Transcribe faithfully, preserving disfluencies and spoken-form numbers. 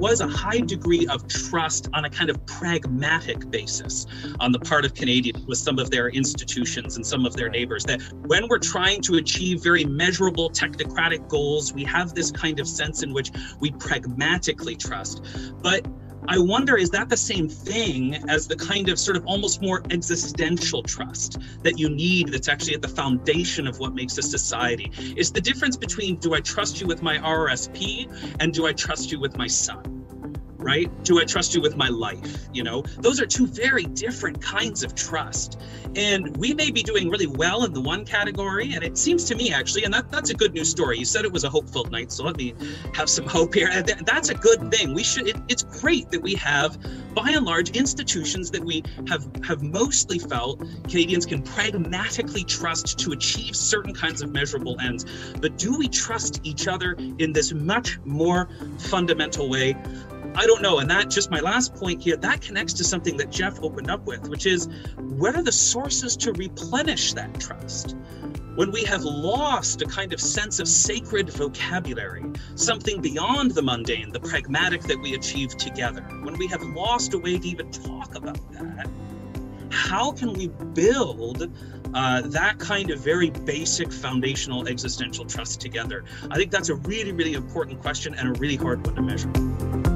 was a high degree of trust on a kind of pragmatic basis on the part of Canadians with some of their institutions and some of their neighbors, that when we're trying to achieve very measurable technocratic goals, we have this kind of sense in which we pragmatically trust. But I wonder, is that the same thing as the kind of sort of almost more existential trust that you need, that's actually at the foundation of what makes a society? It's the difference between, do I trust you with my R R S P and do I trust you with my son? Right? Do I trust you with my life? You know, those are two very different kinds of trust. And we may be doing really well in the one category, and it seems to me actually, and that, that's a good news story. You said it was a hopeful night, so let me have some hope here. That's a good thing. We should, it, it's great that we have, by and large, institutions that we have, have mostly felt Canadians can pragmatically trust to achieve certain kinds of measurable ends. But do we trust each other in this much more fundamental way? I don't know, and that, just my last point here, that connects to something that Jeff opened up with, which is, what are the sources to replenish that trust? When we have lost a kind of sense of sacred vocabulary, something beyond the mundane, the pragmatic that we achieve together, when we have lost a way to even talk about that, how can we build uh, that kind of very basic foundational existential trust together? I think that's a really, really important question and a really hard one to measure.